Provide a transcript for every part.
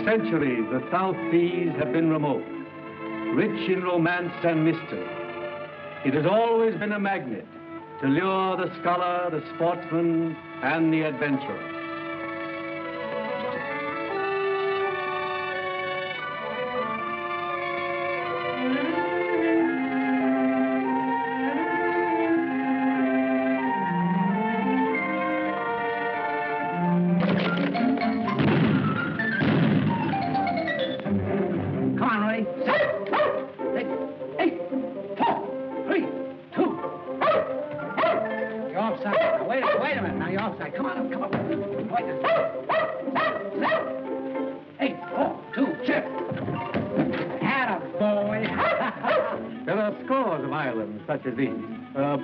For centuries, the South Seas have been remote, rich in romance and mystery. It has always been a magnet to lure the scholar, the sportsman, and the adventurer.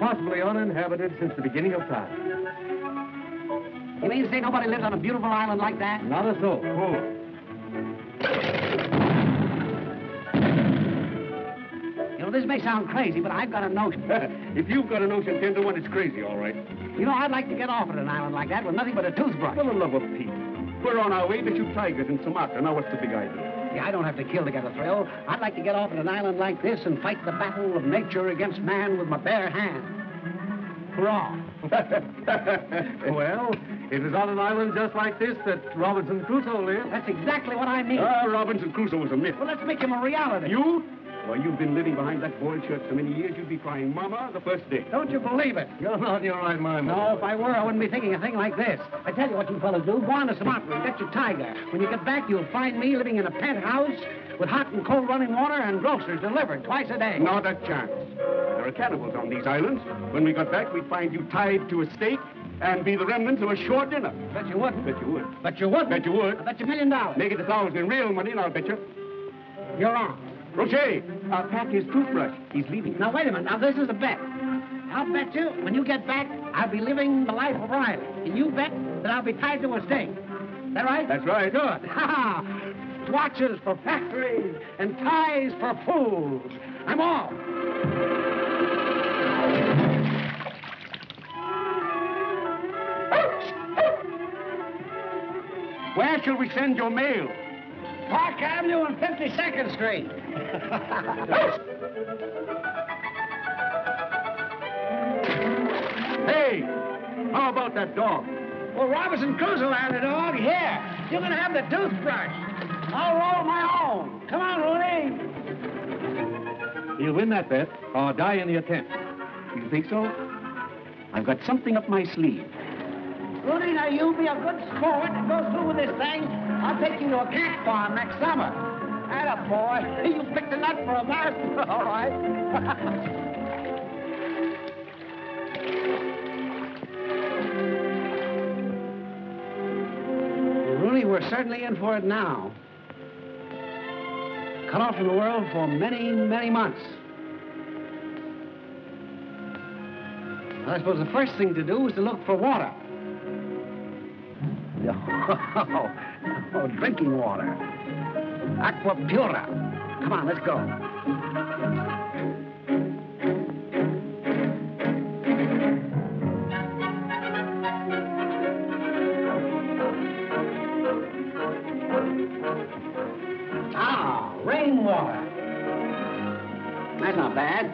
Possibly uninhabited since the beginning of time. You mean to say nobody lives on a beautiful island like that? Not a soul. Oh. You know, this may sound crazy, but I've got a notion. If you've got a notion, 10 to 1, it's crazy, all right. You know, I'd like to get off at an island like that with nothing but a toothbrush. For the love of Pete, we're on our way to shoot tigers in Sumatra. Now, what's the big idea? I don't have to kill to get a thrill. I'd like to get off on an island like this and fight the battle of nature against man with my bare hands. Hurrah. Well, it was on an island just like this that Robinson Crusoe lived. That's exactly what I mean. Robinson Crusoe was a myth. Well, let's make him a reality. You? Well, you've been living behind that boiled shirt so many years, you'd be crying, Mama, the first day. Don't you believe it? You're not in your right mind, Mama. No, if I were, I wouldn't be thinking a thing like this. I tell you what you fellas do. Go on to Sumatra and get your tiger. When you get back, you'll find me living in a penthouse with hot and cold running water and groceries delivered twice a day. Not a chance. There are cannibals on these islands. When we got back, we'd find you tied to a stake and be the remnants of a short dinner. Bet you wouldn't. Bet you would. Bet you would. Bet you would. I'll bet you $1 million. Make it $1,000 in real money, and I'll bet you. You're on. Roger, I'll pack his toothbrush. He's leaving. Now, wait a minute. Now, this is a bet. I'll bet you, when you get back, I'll be living the life of Riley. And you bet that I'll be tied to a stake. Is that right? That's right. Good. Ha-ha. Watches for factories and ties for fools. I'm off. Where shall we send your mail? Park Avenue and 52nd Street. Hey, how about that dog? Well, Robinson Crusoe had a dog. Here, you can have the toothbrush. I'll roll my own. Come on, Rooney. He'll win that bet or die in the attempt. You think so? I've got something up my sleeve. Rooney, now you be a good sport and go through with this thing. I'll take you to a cat farm next summer. Atta boy, you picked a nut for a mouthful, all right. Rooney, we're certainly in for it now. Cut off from the world for many, many months. Well, I suppose the first thing to do is to look for water. Oh, drinking water. Aqua Pura. Come on, let's go. Ah, rainwater. That's not bad.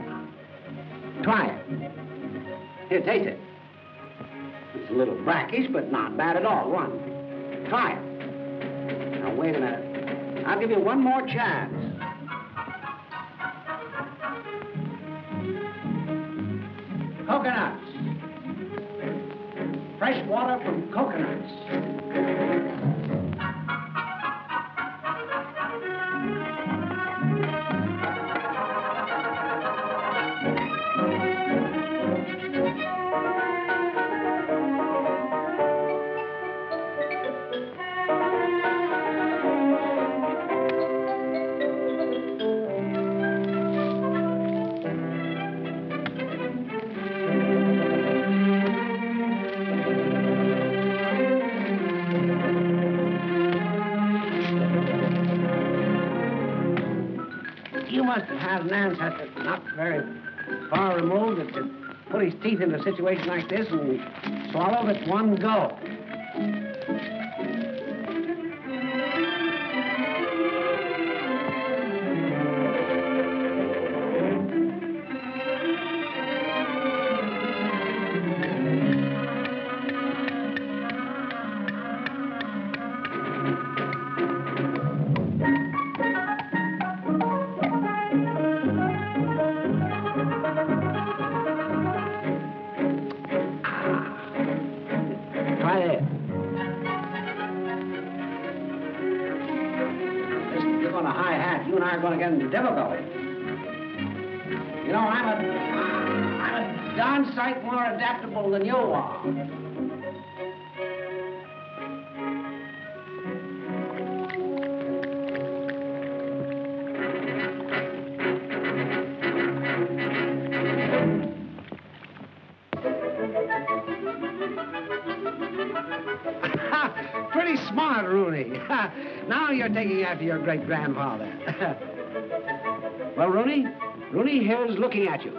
Try it. Here, taste it. It's a little brackish, but not bad at all. One. Try it. Now, wait a minute. I'll give you one more chance. Coconuts. Fresh water from coconuts. Teeth in a situation like this and swallow at one go. my ass. Listen, if you're going to high hat, you and I are going to get into difficulty. You know, I'm a darn sight more adaptable than you are. Pretty smart, Rooney. Now you're taking after your great-grandfather. Well, Rooney here's looking at you.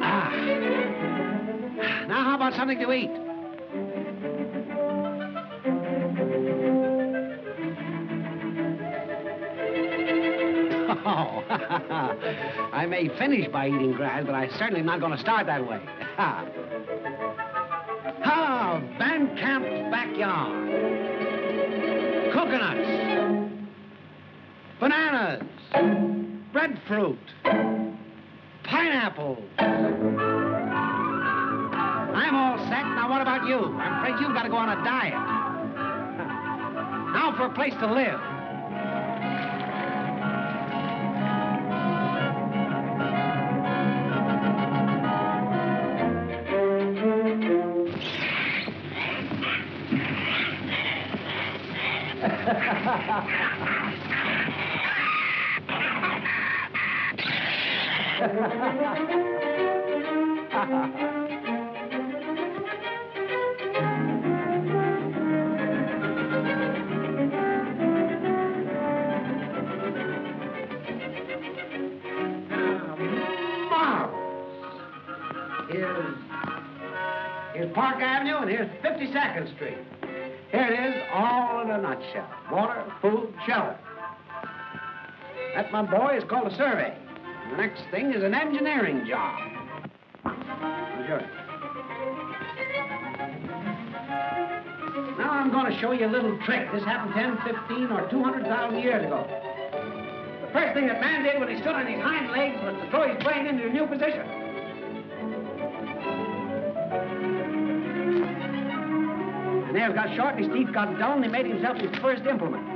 Ah. Now how about something to eat? Oh, I may finish by eating grass, but I certainly am not going to start that way. Ah, Van Camp's backyard. Coconuts. Bananas. Breadfruit. Pineapples. I'm all set. Now, what about you? I'm afraid you've got to go on a diet. Now for a place to live. Here's Park Avenue, and here's 52nd Street. Here it is, all in a nutshell. Water, food, shelter. That, my boy, is called a survey. The next thing is an engineering job. Sure. Now I'm going to show you a little trick. This happened 10, 15, or 200,000 years ago. The first thing that man did when he stood on his hind legs was to throw his brain into a new position. His nails got short, his teeth got dull, and he made himself his first implement.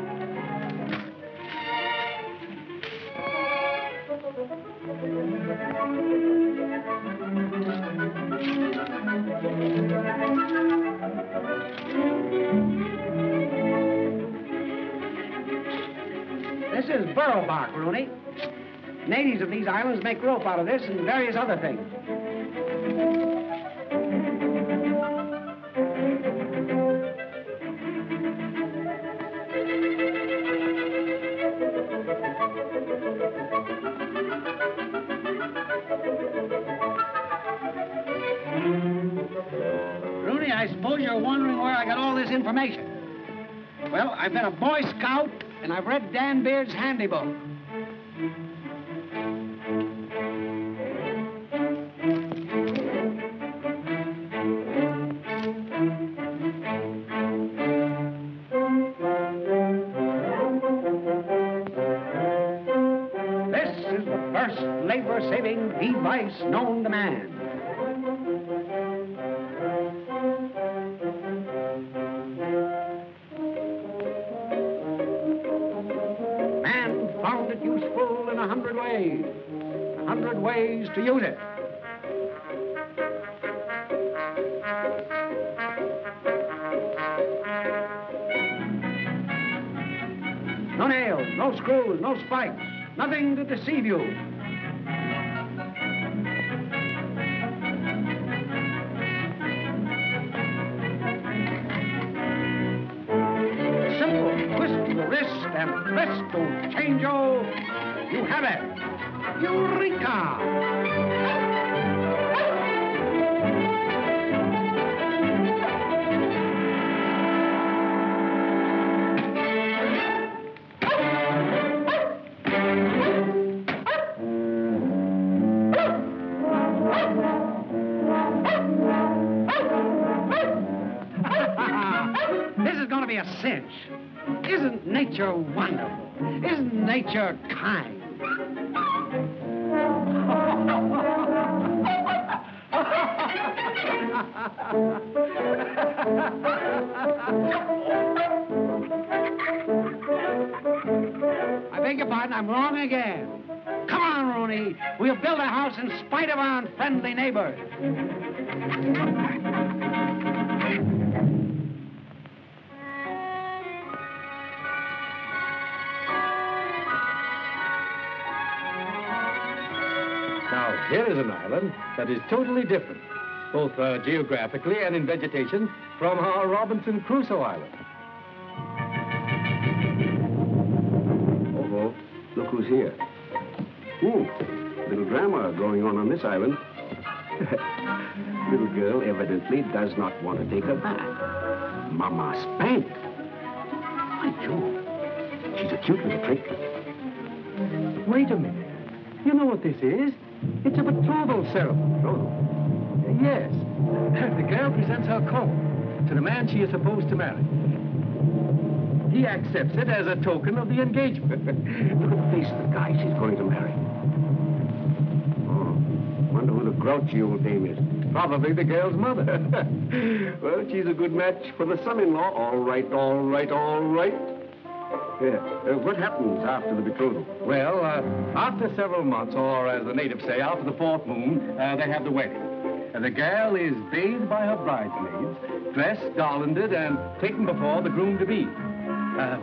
This is burro bark, Rooney. Natives of these islands make rope out of this and various other things. Well, I've been a Boy Scout, and I've read Dan Beard's handy book. This is the first labor-saving device known to man. Ways to use it. No nails, no screws, no spikes, nothing to deceive you. Simple twist to wrist and press to change-o. You have it. Eureka! This is going to be a cinch. Isn't nature wonderful? Isn't nature kind? I beg your pardon, I'm wrong again. Come on, Rooney. We'll build a house in spite of our unfriendly neighbors. Now, here is an island that is totally different, both geographically and in vegetation, from our Robinson Crusoe Island. Oh, look who's here. Ooh, little drama going on this island. Little girl evidently does not want to take her bath. Mama spanked. My Joe, she's a cute little trick. Wait a minute. You know what this is? It's a betrothal ceremony. Betrothal? Yes. The girl presents her coat to the man she is supposed to marry. He accepts it as a token of the engagement. Look at the face of the guy she's going to marry. Oh, wonder who the grouchy old dame is. Probably the girl's mother. Well, she's a good match for the son-in-law. All right, all right, all right. Yeah. What happens after the betrothal? Well, after several months, or as the natives say, after the fourth moon, they have the wedding. And the girl is bathed by her bridesmaids, dressed, garlanded, and taken before the groom-to-be.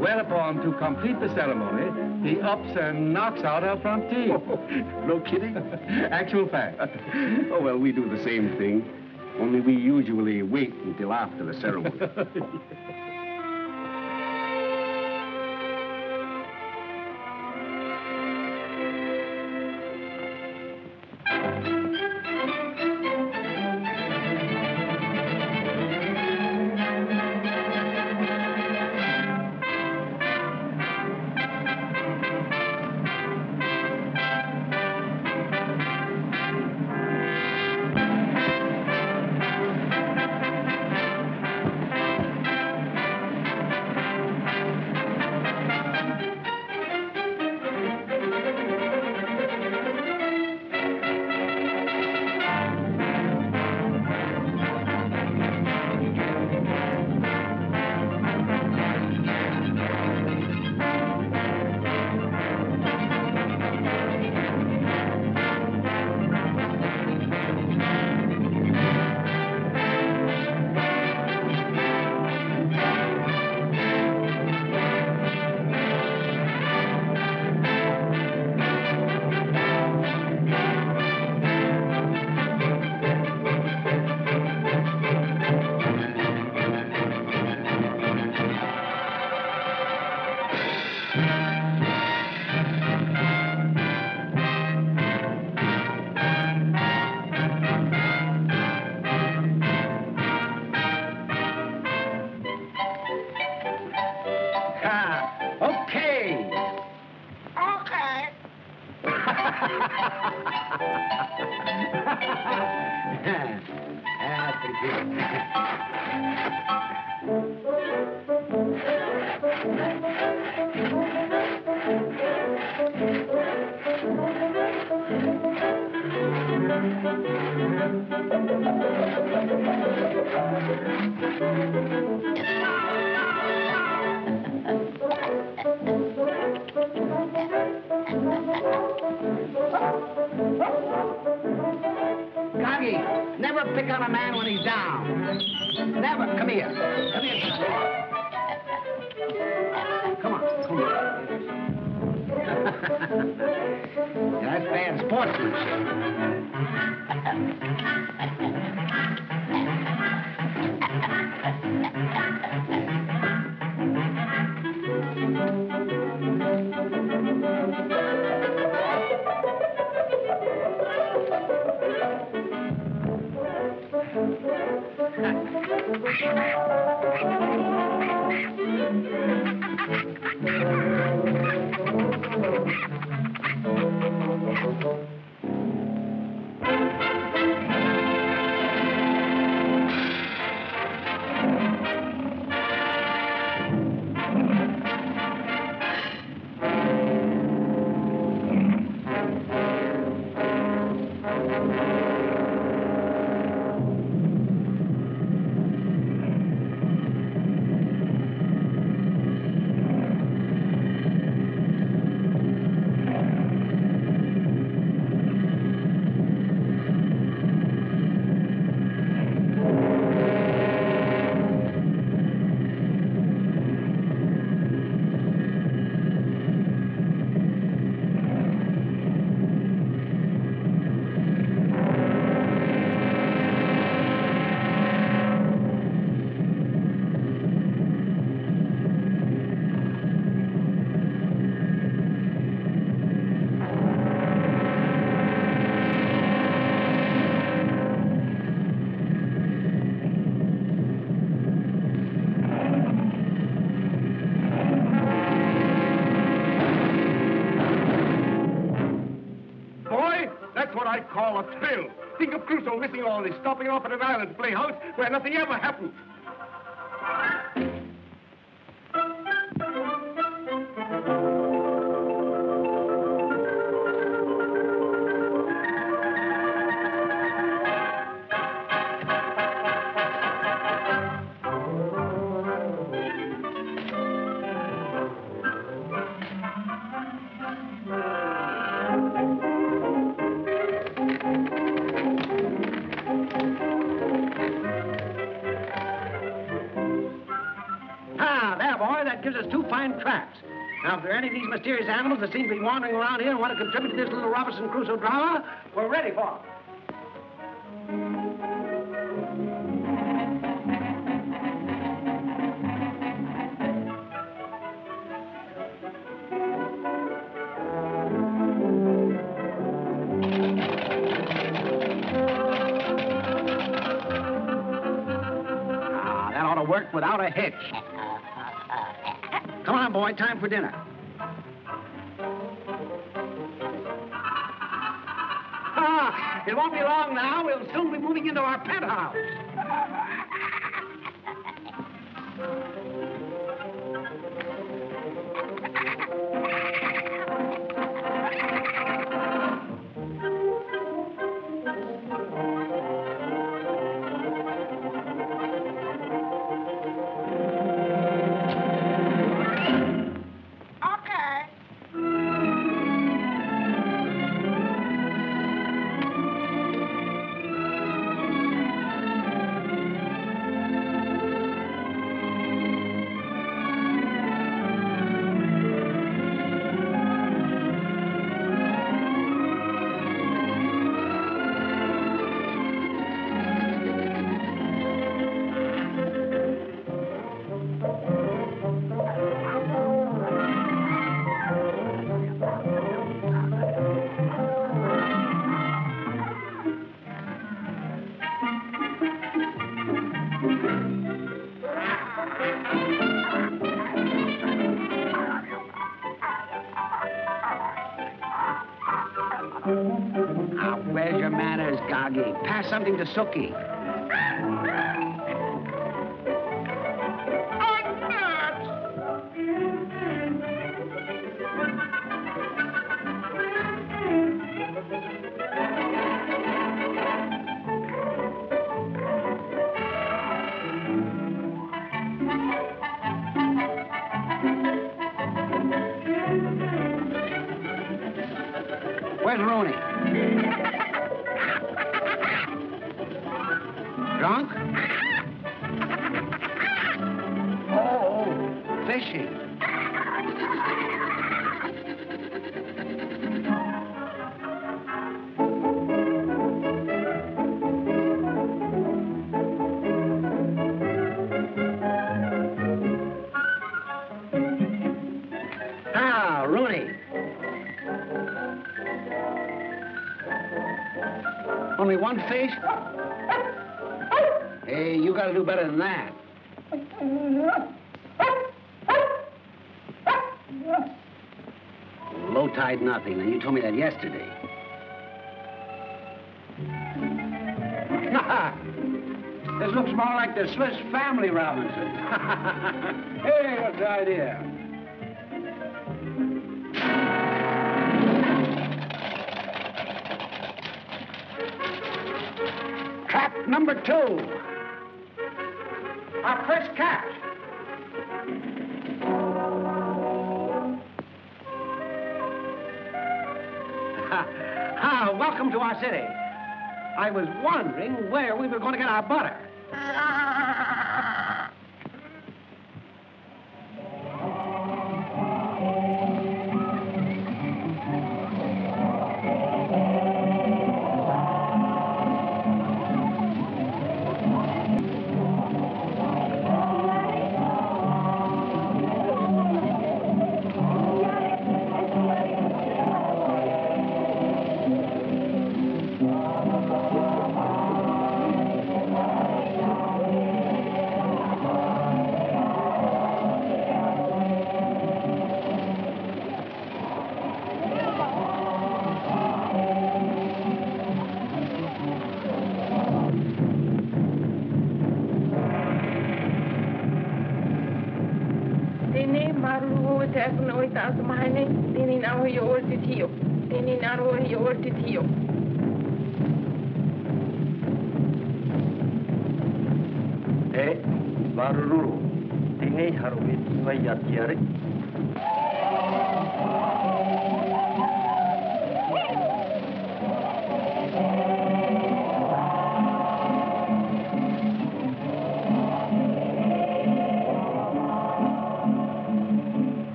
Whereupon, to complete the ceremony, he ups and knocks out her front teeth. Oh, no kidding? Actual fact. Oh, well, we do the same thing, only we usually wait until after the ceremony. all a thrill. Think of Crusoe missing all this, stopping off at an island to play house where nothing ever happened. Now, if there are any of these mysterious animals that seem to be wandering around here and want to contribute to this little Robinson Crusoe drama, we're ready for them. Ah, that ought to work without a hitch. Come on, boy, time for dinner. Ah, it won't be long now. We'll soon be moving into our penthouse. Pass something to Sookie. I'm not. Where's Rooney? Drunk? Oh, fishing. Ah, Rooney. Only one fish? Hey, you gotta do better than that. Low tide nothing, and you told me that yesterday. This looks more like the Swiss Family Robinson. Hey, what's the idea? Trap number 2. Our first catch. Ah, welcome to our city. I was wondering where we were going to get our butter.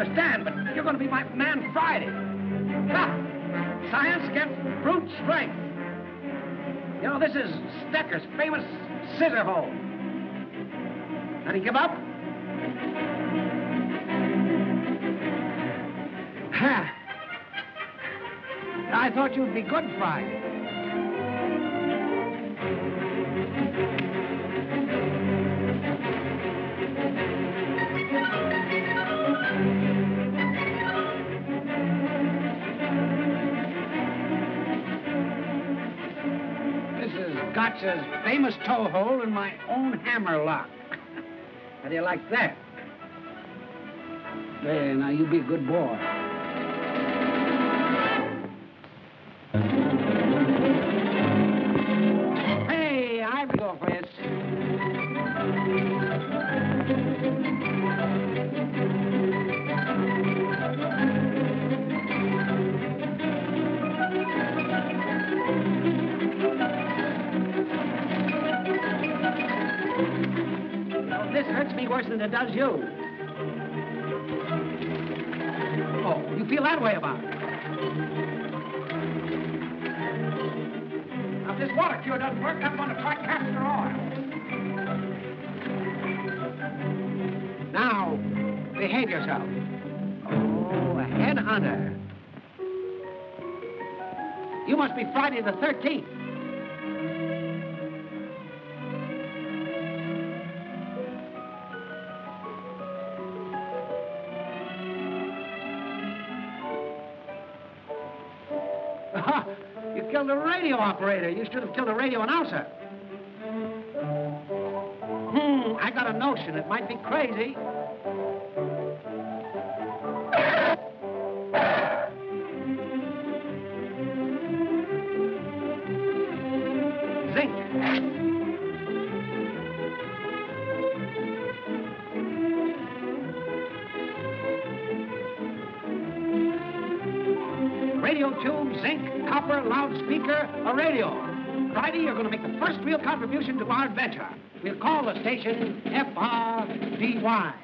understand, but you're going to be my man Friday. Ha! Science against brute strength. You know, this is Stecker's famous scissor hole. Did he give up? Ha! I thought you'd be good Friday. Gotcha's famous toe hole in my own hammer lock. How do you like that? Hey, now you be a good boy. Hey, I'll go for this. Hurts me worse than it does you. Oh, you feel that way about it? Now, if this water cure doesn't work, I'm going to try castor oil. Now, behave yourself. Oh, a headhunter. You must be Friday the 13th. The radio operator. You should have killed the radio announcer. I got a notion. It might be crazy. Zinc. Radio tube, zinc. Copper, loudspeaker, a radio. Friday, you're going to make the first real contribution to our adventure. We'll call the station FRDY.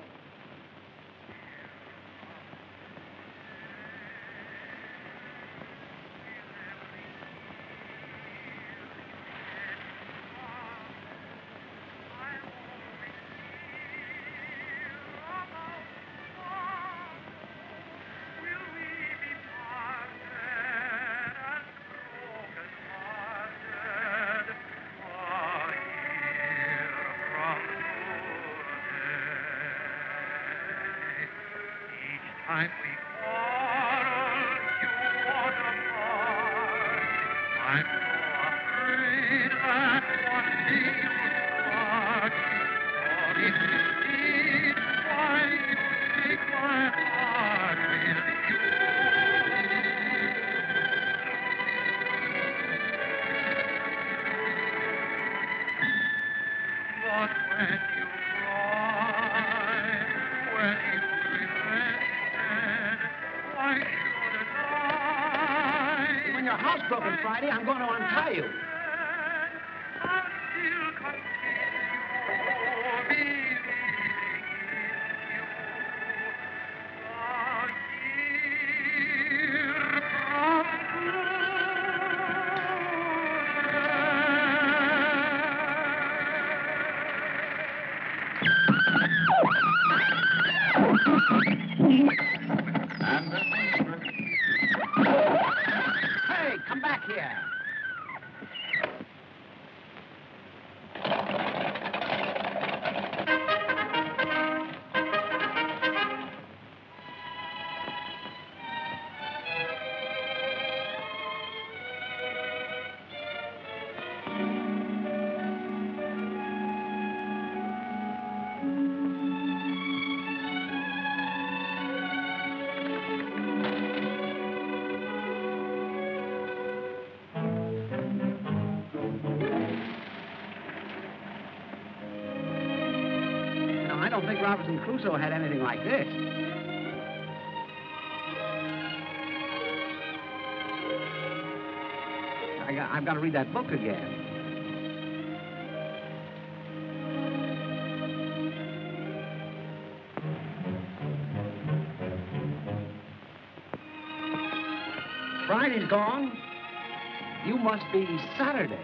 Robinson Crusoe had anything like this. I've got to read that book again. Friday's gone. You must be Saturday.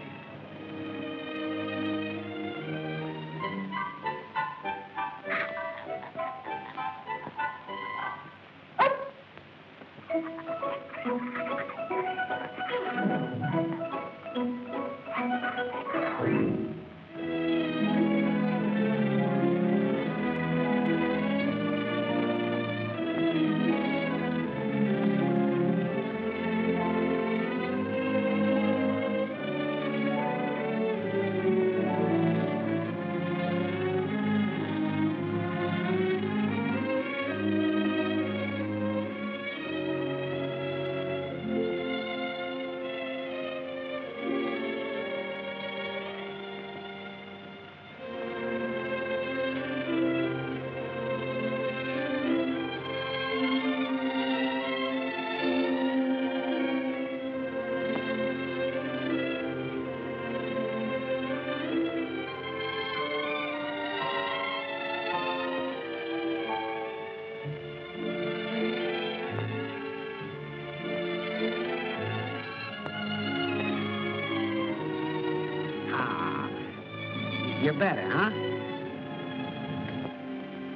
You're better, huh?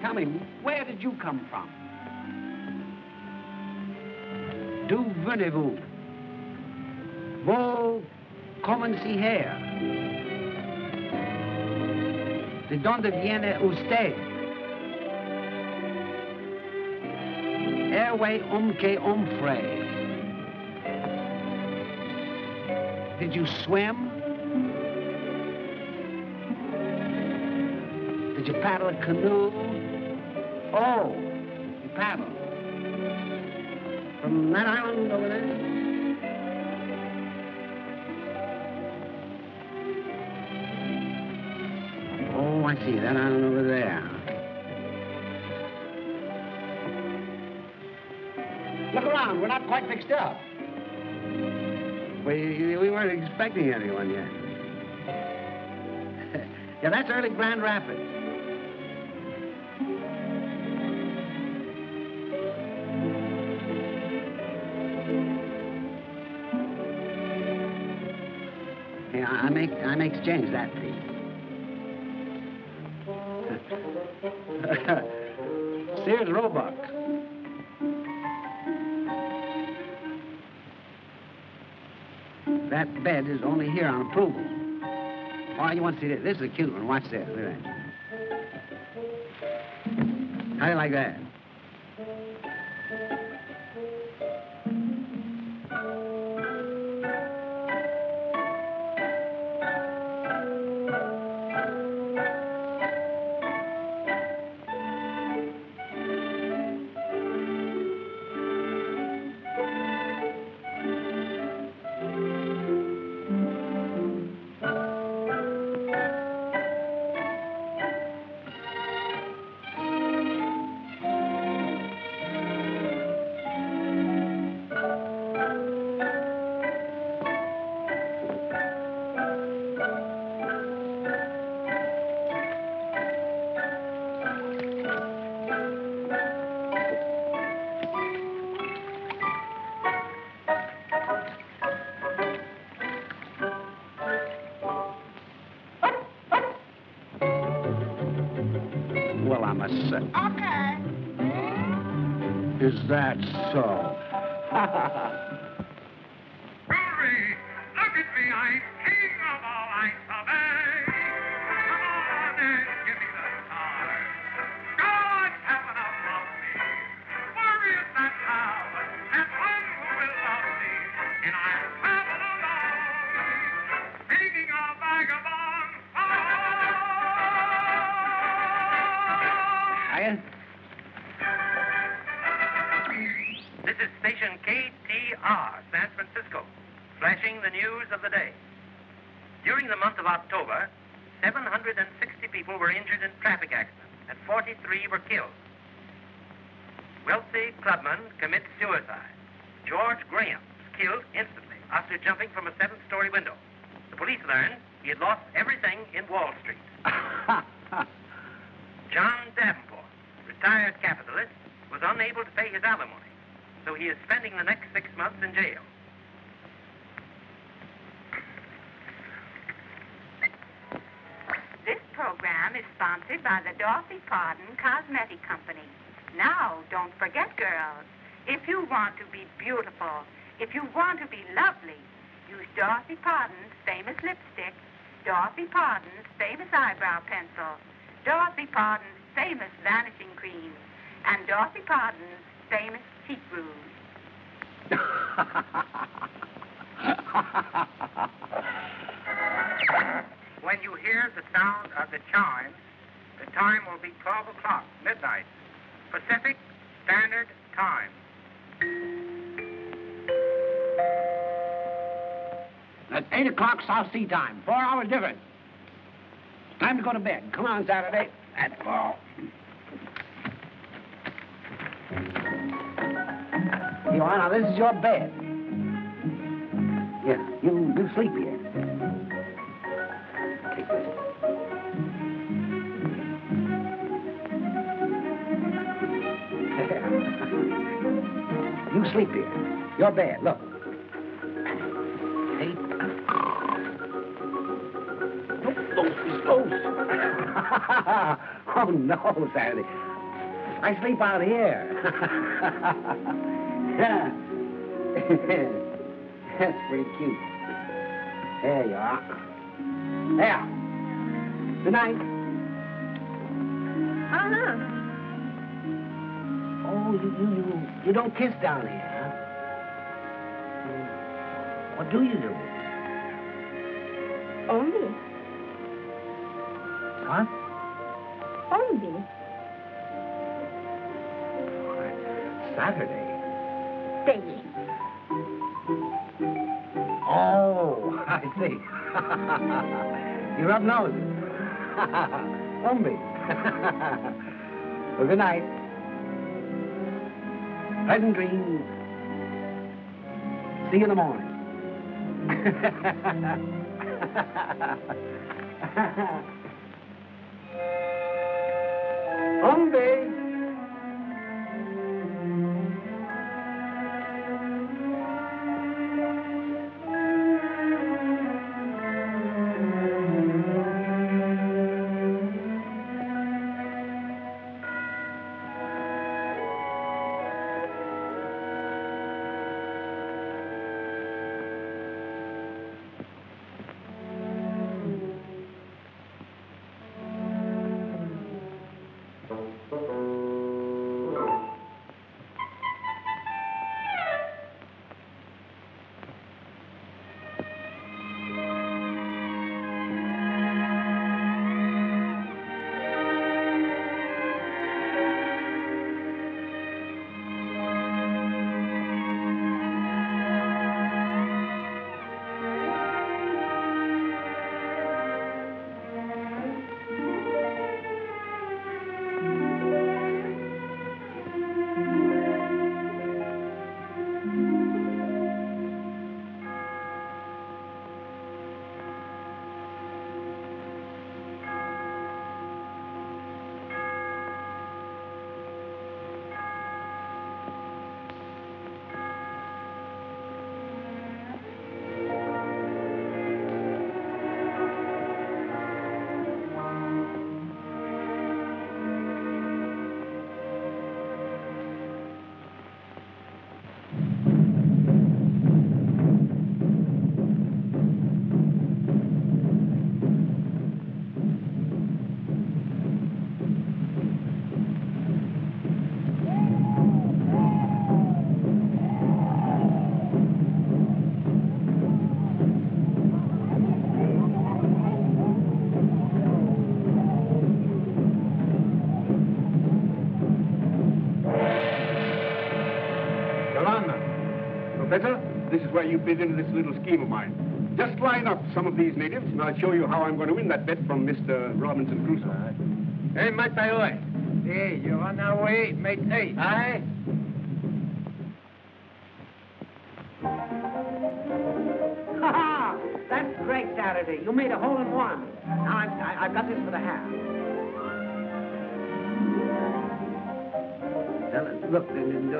Tell me, where did you come from? D'où venez-vous? Wo kommen Sie her? De donde viene usted? Erwe que hombre. Did you swim? Did you paddle a canoe? Oh, you paddle. From that island over there? Oh, I see, that island over there. Look around, we're not quite mixed up. We weren't expecting anyone yet. Yeah, that's early Grand Rapids. I may exchange that for you. Sears Roebuck. That bed is only here on approval. Oh, you want to see this? This is a cute one. Watch this. Look at that. How do you like that? Is that so? Rory, look at me, I'm king of all I survey. Come on and give me the stars. God's heaven above me. Worry is that power, and one who will love me. And I travel alone, singing a vagabond song. Hiya. This is station KTR, San Francisco, flashing the news of the day. During the month of October, 760 people were injured in traffic accidents, and 43 were killed. Wealthy clubman commits suicide. George Graham was killed instantly after jumping from a 7th-story window. The police learned he had lost everything in Wall Street. John Davenport, retired capitalist, was unable to pay his alimony. So he is spending the next 6 months in jail. sponsored by the Dorothy Pardon Cosmetic Company. Now, don't forget, girls, if you want to be beautiful, if you want to be lovely, use Dorothy Pardon's famous lipstick, Dorothy Pardon's famous eyebrow pencil, Dorothy Pardon's famous vanishing cream, and Dorothy Pardon's famous cheek rouge. When you hear the sound of the chime, the time will be 12 o'clock, midnight, Pacific Standard Time. At 8 o'clock South Sea time, 4 hours difference. Time to go to bed. Come on, Saturday. That's all. You are, now this is your bed. Yeah, you do sleep here. Take this. You sleep here. Your bed, look. Oh, no, Saturday. I sleep out here. Yeah. That's pretty cute. There you are. There. Good night. Uh-huh. Oh, you don't kiss down here, huh? What do you do? Only. What? Only. Saturday. Staying. Oh, I see. You rub noses. Only. Well, good night. Pleasant dreams. See you in the morning. Someday. Where you bid into this little scheme of mine. Just line up some of these natives, and I'll show you how I'm going to win that bet from Mr. Robinson Crusoe. Hey, mate, oi. Hey, you're on our way, mate, hey. Aye. Ha-ha! That's great, Saturday. You made a hole-in-one. Now, I've got this for the half. Now, look,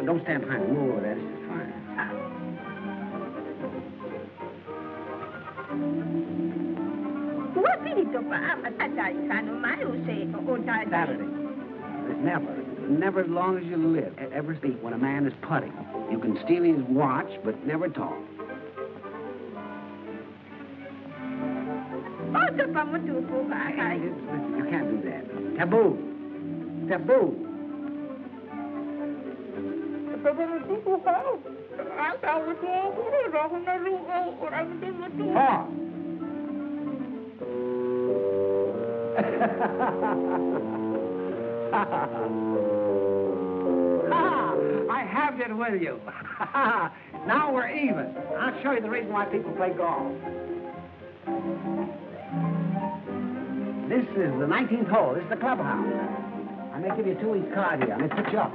don't stand behind. Move over there. This is fine. Saturday. Never, as long as you live, ever think when a man is putting. You can steal his watch, but never talk. You can't do that. Taboo. Taboo. Talk. I have it with you. Now we're even. I'll show you the reason why people play golf. This is the 19th hole. This is the clubhouse. I'm going to give you a 2-week card here. I'm going to put you up.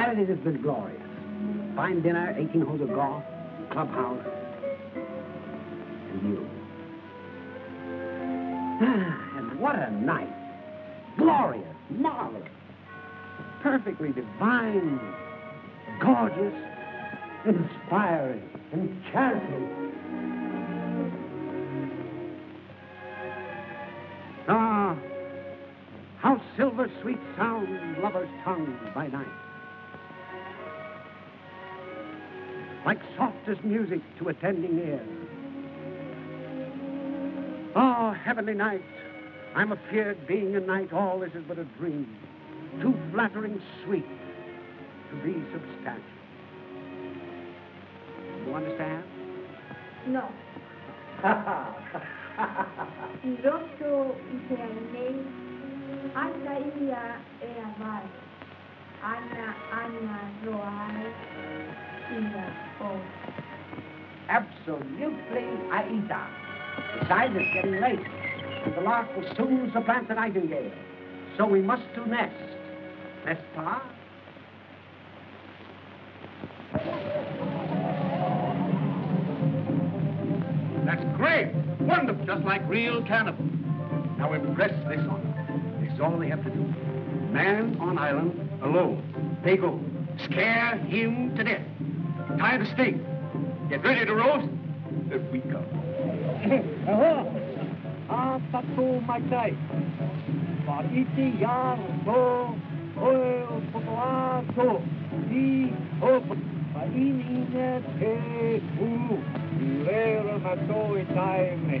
Saturday has been glorious. Fine dinner, 18 holes of golf, clubhouse, and you. And what a night. Glorious, marvelous, perfectly divine, gorgeous, inspiring, enchanting. Ah, how silver sweet sound lovers' tongues by night. Like softest music to attending ears. Oh, heavenly night, I'm afeard being a knight, all this is but a dream, too flattering sweet to be substantial. You understand? No. Doctor, absolutely, Aida. Besides, it's getting late. The lark will soon supplant the nightingale. So we must do nest. N'est-ce pas? That's great. Wonderful. Just like real cannibals. Now impress this on them. This is all they have to do. Man on island, alone. They go. Scare him to death. Tie the stake. Get ready to roast if we come. Ah, tattoo my type. But iti yang go, oil, potoato, di, open. But in inet, eh, ooh, lera mato e time.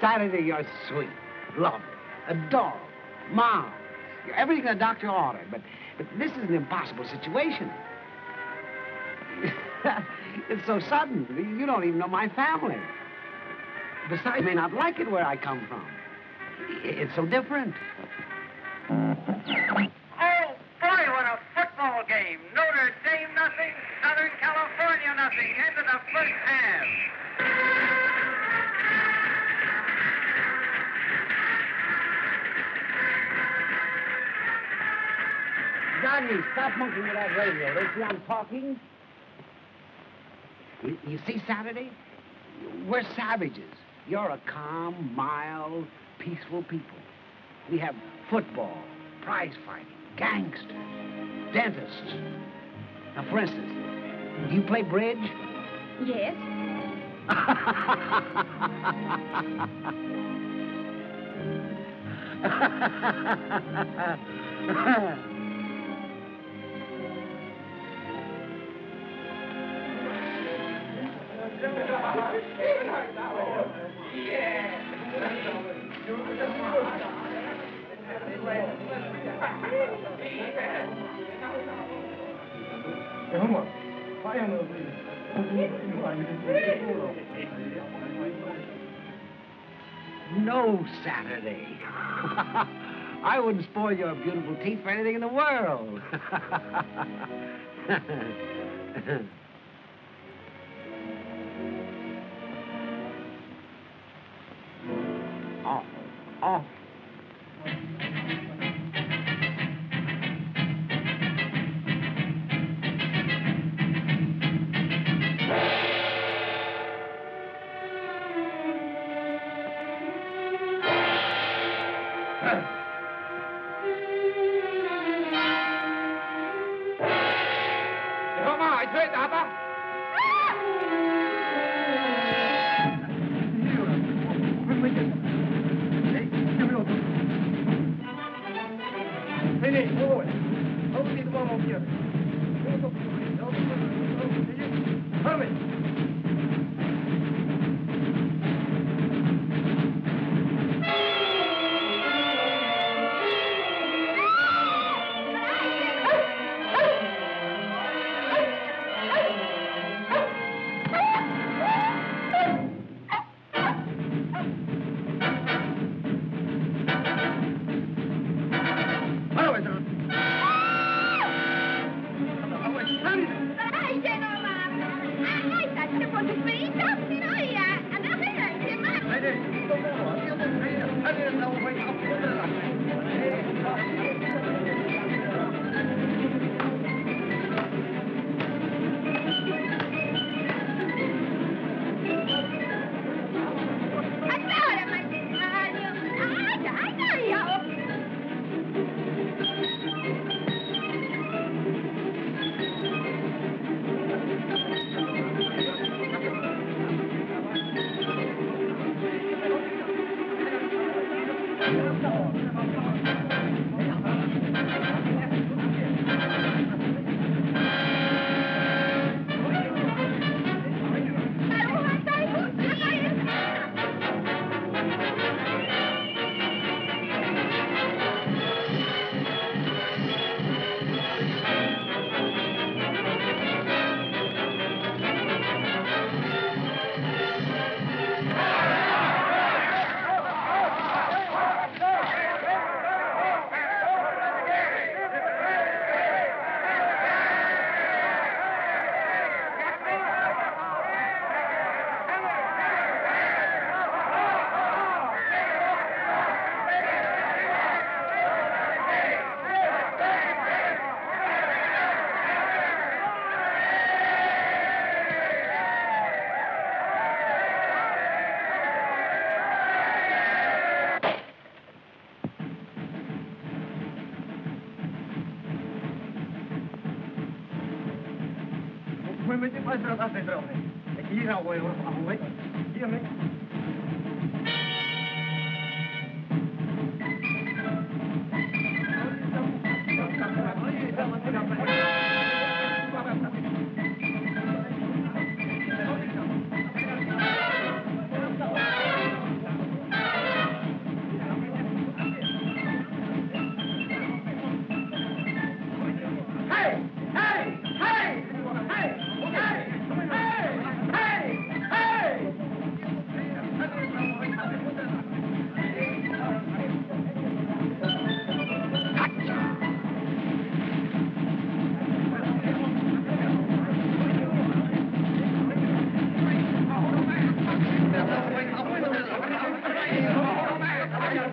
Saturday, you're sweet, lovely, adorable, marvelous. You're everything a doctor ordered, but this is an impossible situation. It's so sudden. You don't even know my family. Besides, you may not like it where I come from. It's so different. Oh, boy, what a football game. nothing. Southern California nothing. End of the first half. Johnny, stop monkeying with that radio. Don't you see I'm talking? You see, Saturday? We're savages. You're a calm, mild, peaceful people. We have football, prize fighting, gangsters, dentists. Now, for instance, do you play bridge? Yes. No, Saturday. I wouldn't spoil your beautiful teeth for anything in the world. Oh.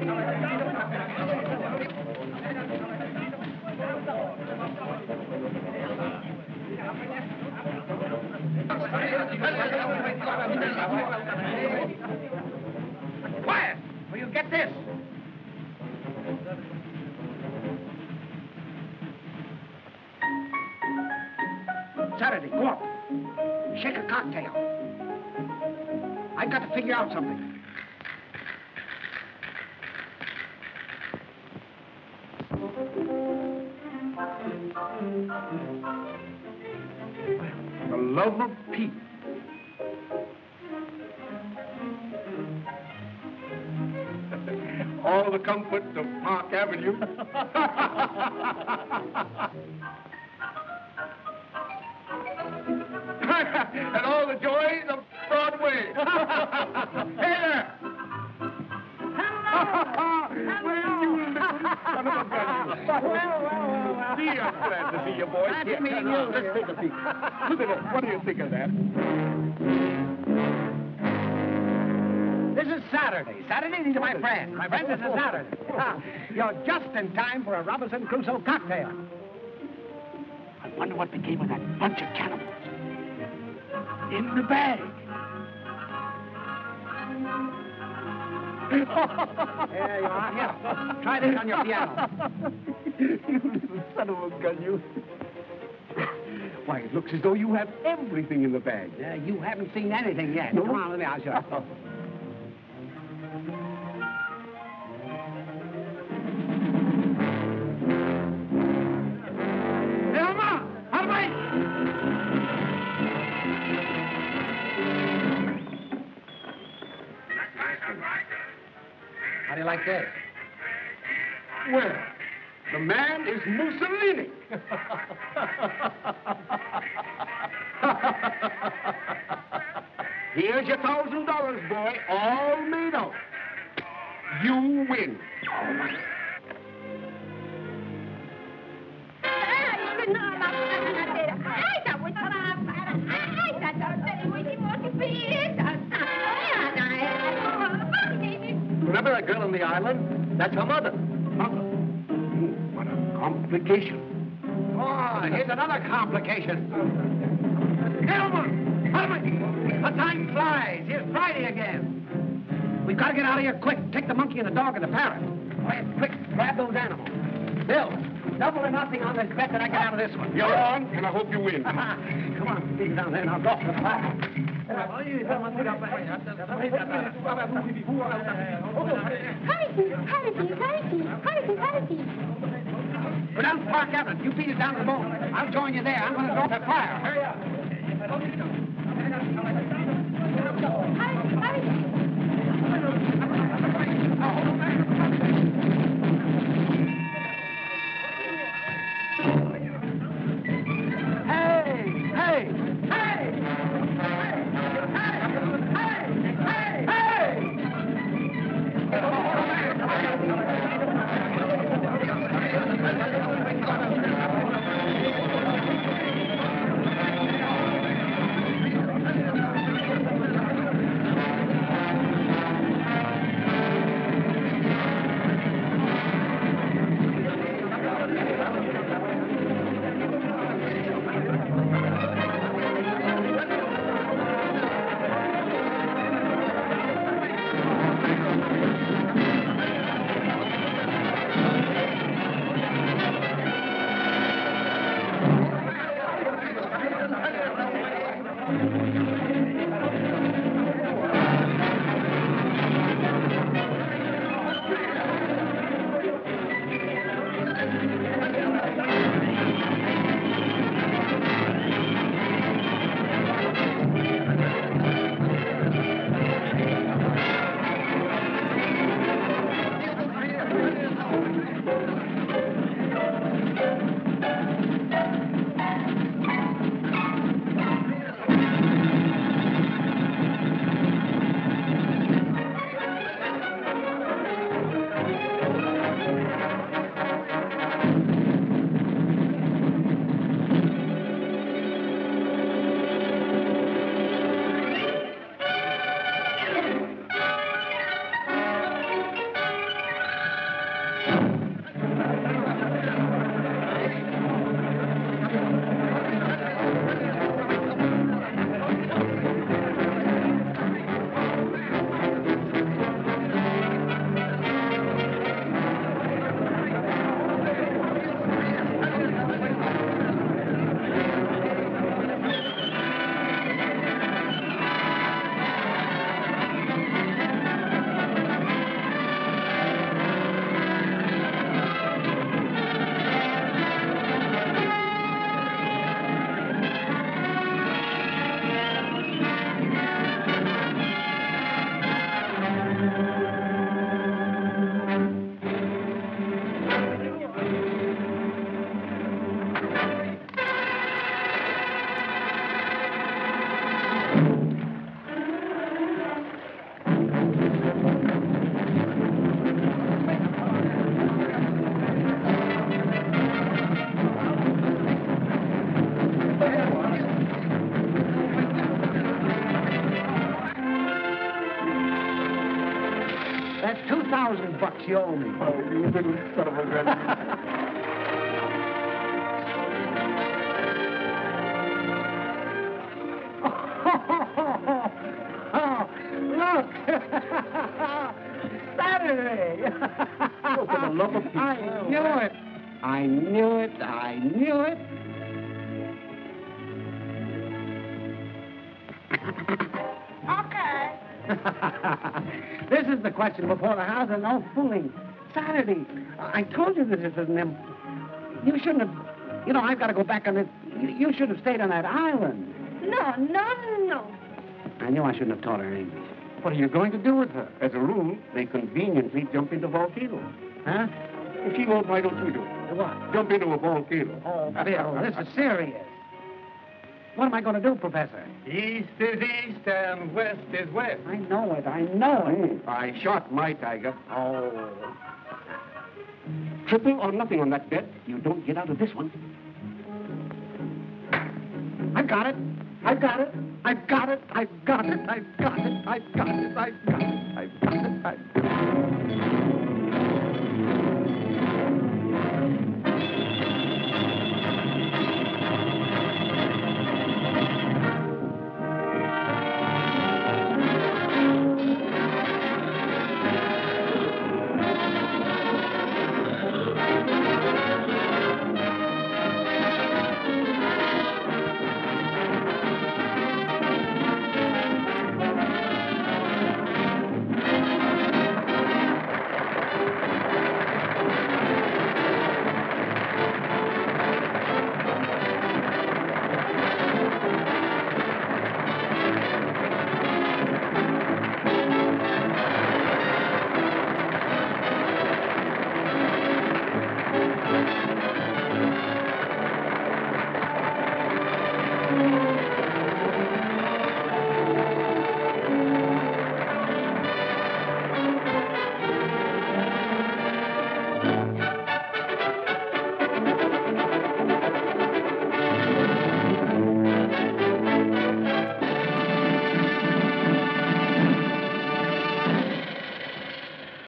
Quiet! Will you get this? Saturday, go up. Shake a cocktail. I got to figure out something. The love of Pete. All the comforts of Park Avenue. And all the joys of Broadway. Here! Well, gee, I'm glad to see you, boys. Glad to meet you. Let's take a peek. Look at it. What do you think of that? This is Saturday. Saturday, these are my friends. My friends, this is Saturday. Ah, you're just in time for a Robinson Crusoe cocktail. I wonder what became of that bunch of cannibals. In the bag. There you are. Here, try this on your piano. You little son of a gun, you. Why, it looks as though you have everything in the bag. You haven't seen anything yet. No? Come on, let me ask you. How do you like that? Well, the man is Mussolini. Here's your $1,000, boy, all made up. You win. Remember that girl on the island? That's her mother. Mother? What a complication. Oh, here's another complication. Gentlemen, gentlemen, the time flies. Here's Friday again. We've got to get out of here quick. Take the monkey and the dog and the parrot. Quick, quick, grab those animals. Bill, double or nothing on this bet that I get out of this one. You're on, and I hope you win. Come on, dig down there and I'll go for the fire. Hurry! Go down to Park Avenue. You beat us down to the boat. I'll join you there. I'm going to go for fire. Hurry up. she owe me. So you little son of a gun. Saturday! Oh, for the love of people. I knew it. I knew it. I knew it. Okay. This is the question before the house, and no fooling. Saturday. I told you this isn't him. You shouldn't have. You know, I've got to go back on it. You should have stayed on that island. No, no, no. I knew I shouldn't have taught her English. What are you going to do with her? As a rule, they conveniently jump into volcanoes. Huh? If she won't, why don't you do it? What? Jump into a volcano. Oh, Bill, this is serious. What am I going to do, Professor? East is east and west is west. I know it. I know it. I shot my tiger. Oh. Triple or nothing on that bet. You don't get out of this one. I've got it. I've got it. I've got it, I've got it, I've got it, I've got it, I've got it, I've got it, I've got it.